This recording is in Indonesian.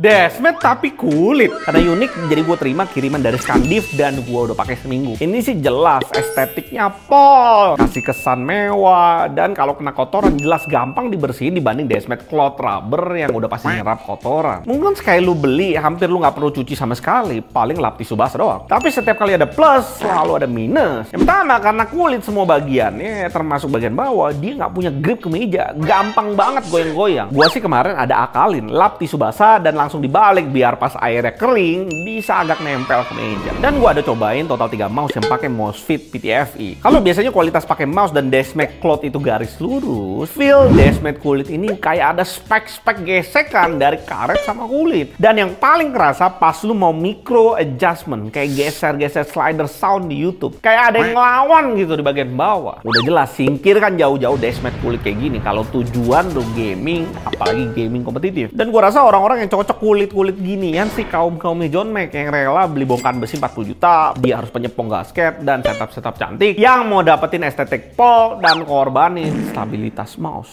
Deathmatch tapi kulit. Karena unik, jadi gue terima kiriman dari Skandif dan gue udah pakai seminggu. Ini sih jelas estetiknya pol, kasih kesan mewah, dan kalau kena kotoran jelas gampang dibersihin dibanding Deathmatch cloth rubber yang udah pasti nyerap kotoran. Mungkin sekali lu beli, hampir lu nggak perlu cuci sama sekali, paling lap tisu basah doang. Tapi setiap kali ada plus, selalu ada minus. Yang pertama, karena kulit semua bagiannya, termasuk bagian bawah, dia nggak punya grip ke meja, gampang banget goyang-goyang. Gue sih kemarin ada akalin, lap tisu basah dan langsung dibalik biar pas airnya kering bisa agak nempel ke meja. Dan gua ada cobain total 3 mouse yang pakai Mousefit PTFE. Kalau biasanya kualitas pakai mouse dan Deathmatch cloth itu garis lurus, feel Deathmatch kulit ini kayak ada spek-spek gesekan dari karet sama kulit. Dan yang paling kerasa pas lu mau micro adjustment, kayak geser-geser slider sound di YouTube, kayak ada yang ngelawan gitu di bagian bawah. Udah jelas singkirkan jauh-jauh Deathmatch kulit kayak gini kalau tujuan lu gaming, apalagi gaming kompetitif. Dan gua rasa orang-orang yang cocok kulit-kulit ginian sih kaum-kaumnya John Mac yang rela beli bongkahan besi 40 juta, dia harus penyepong gasket dan setup-setup cantik yang mau dapetin estetik pol dan korbanin stabilitas mouse.